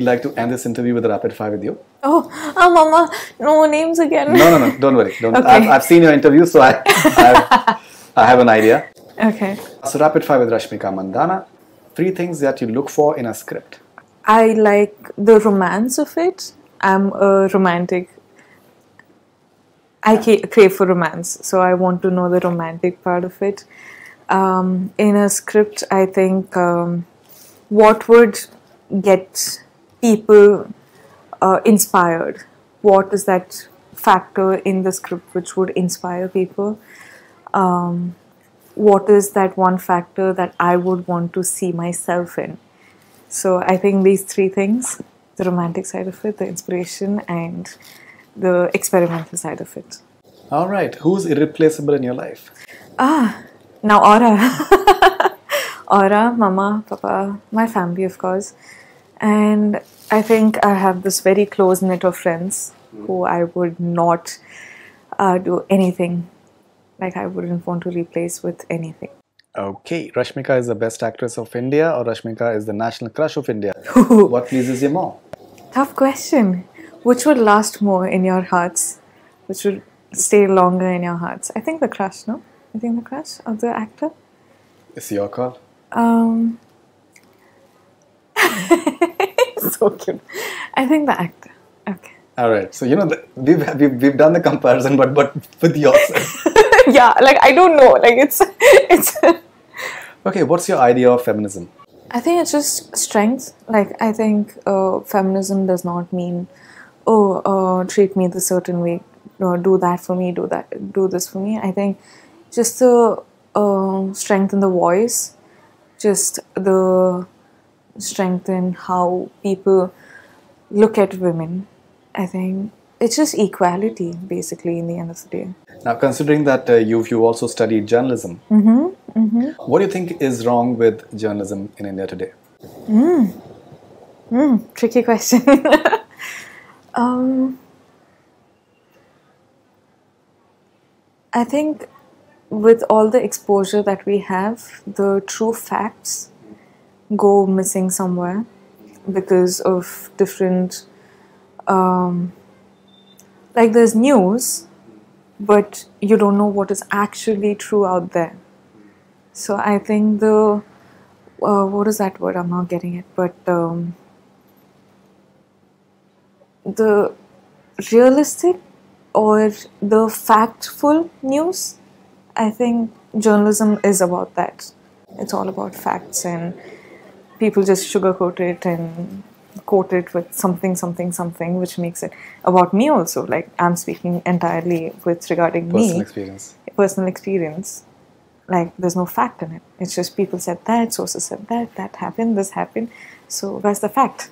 We'd like to end this interview with a rapid fire with you. Oh, Mama, no names again. No, don't worry. Don't. Okay. I've seen your interview, so I have an idea. Okay. So rapid fire with Rashmika Mandanna. 3 things that you look for in a script. I like the romance of it. I'm a romantic. I crave for romance, so I want to know the romantic part of it. In a script, I think what would get people inspired? What is that factor in the script which would inspire people? What is that one factor that I would want to see myself in? So I think these 3 things, the romantic side of it, the inspiration, and the experimental side of it. All right. Who's irreplaceable in your life? Now Aura. Aura, Mama, Papa, my family, of course. And I think I have this very close knit of friends who I would not do anything. Like I wouldn't want to replace with anything. Okay. Rashmika is the best actress of India, or Rashmika is the national crush of India? What pleases you more? Tough question. Which would last more in your hearts? Which would stay longer in your hearts? I think the crush, no? I think the crush of the actor? It's your call. So cute. I think the actor. Okay. Alright. So, you know, we've done the comparison, but with yourself. Yeah, like I don't know. Like it's Okay, what's your idea of feminism? I think it's just strength. Like I think feminism does not mean, oh, treat me the certain way, or do that for me, do this for me. I think just the strength in the voice, just the strength in how people look at women. I think it's just equality, basically, in the end of the day. Now, considering that you've also studied journalism, what do you think is wrong with journalism in India today? Tricky question. I think with all the exposure that we have, the true facts go missing somewhere because of different, like there's news, but you don't know what is actually true out there. So I think the, what is that word? I'm not getting it, but the realistic or the factful news, I think journalism is about that. It's all about facts, and people just sugarcoat it and quote it with something, which makes it about me also. Like I'm speaking entirely with regarding me. Personal experience. Like there's no fact in it. It's just people said that, sources said that, that happened, this happened. So where's the fact?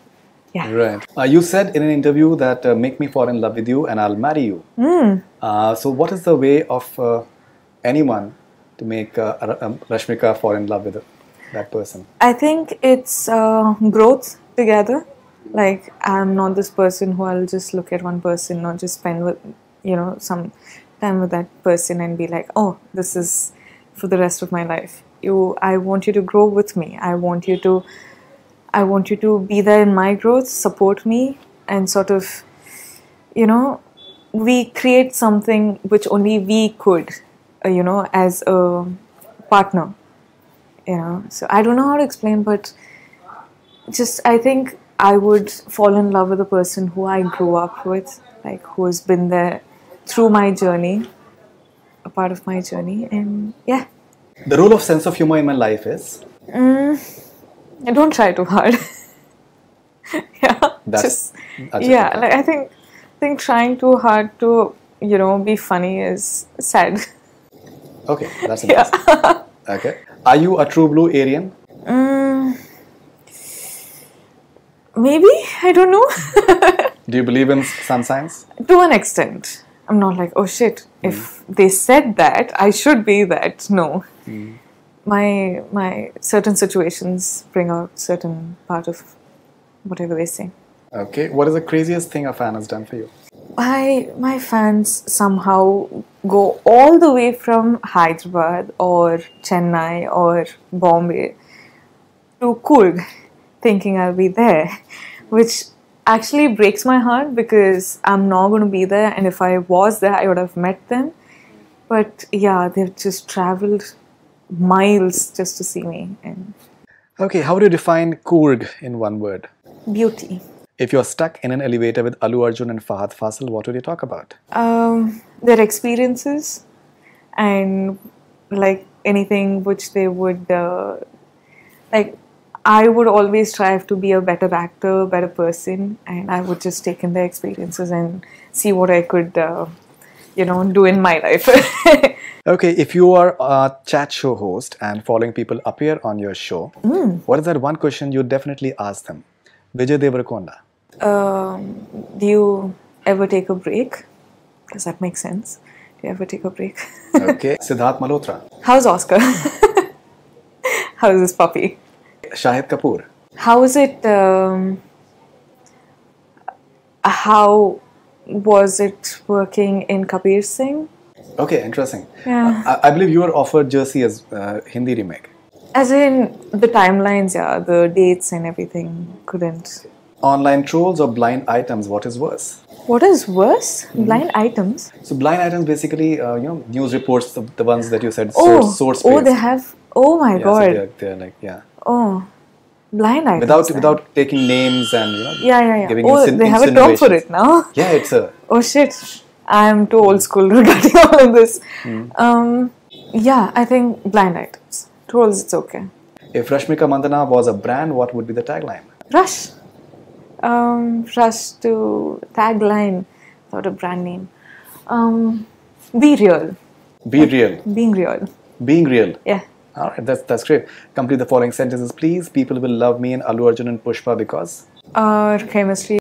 Yeah. Right. You said in an interview that make me fall in love with you and I'll marry you. So what is the way of anyone to make Rashmika fall in love with that person? I think it's growth together. Like I'm not this person who I'll just look at one person or just spend with, you know, some time with that person and be like, oh, this is for the rest of my life. I want you to grow with me. I want you to be there in my growth, support me, and sort of, you know, we create something which only we could, you know, as a partner, you know. So I don't know how to explain, but just I think I would fall in love with a person who I grew up with, like who has been there through my journey, a part of my journey, and yeah. The role of sense of humor in my life is? I don't try too hard. Like I think trying too hard to, you know, be funny is sad. Okay, that's interesting. Yeah. Okay. Are you a true blue Aryan? Maybe, I don't know. Do you believe in sun signs? To an extent. I'm not like, oh shit, if they said that, I should be that. No. My certain situations bring out certain part of whatever they say. Okay, what is the craziest thing a fan has done for you? My fans somehow go all the way from Hyderabad or Chennai or Bombay to Coorg, thinking I'll be there. which actually breaks my heart because I'm not going to be there, and if I was there, I would have met them. But yeah, they've just traveled miles just to see me. And okay, how do you define Coorg in one word? Beauty. If you're stuck in an elevator with Allu Arjun and Fahad Fasal, what would you talk about? Their experiences and like anything which they would, like I would always strive to be a better actor, better person, and I would just take in their experiences and see what I could, you know, do in my life. Okay, if you are a chat show host and following people appear on your show, what is that one question you definitely ask them? Vijay Deverakonda. Do you ever take a break? Does that make sense? Do you ever take a break? Okay. Siddharth Malhotra. How's Oscar? How's this puppy? Shahid Kapoor. How is it? How was it working in Kabir Singh? Okay, interesting. Yeah. I believe you were offered Jersey as Hindi remake. As in the timelines, yeah, the dates and everything couldn't. Online trolls or blind items, what is worse? What is worse? Blind items? So blind items basically, you know, news reports, the ones that you said, source-based. Oh, they have, oh my God. So they're like, yeah. Oh, blind items. Without taking names and, you know, giving insinuations. Oh, they have a term for it now? Yeah, it's a... Oh shit, I'm too old school regarding all of this. Yeah, I think blind items. Trolls, it's okay. If Rashmika Mandanna was a brand, what would be the tagline? Rush. Rush to tagline, sort of brand name. Be real. Be real. Being real. Being real. Yeah. All right, that's great. Complete the following sentences, please. People will love me and Allu Arjun and Pushpa because... our chemistry.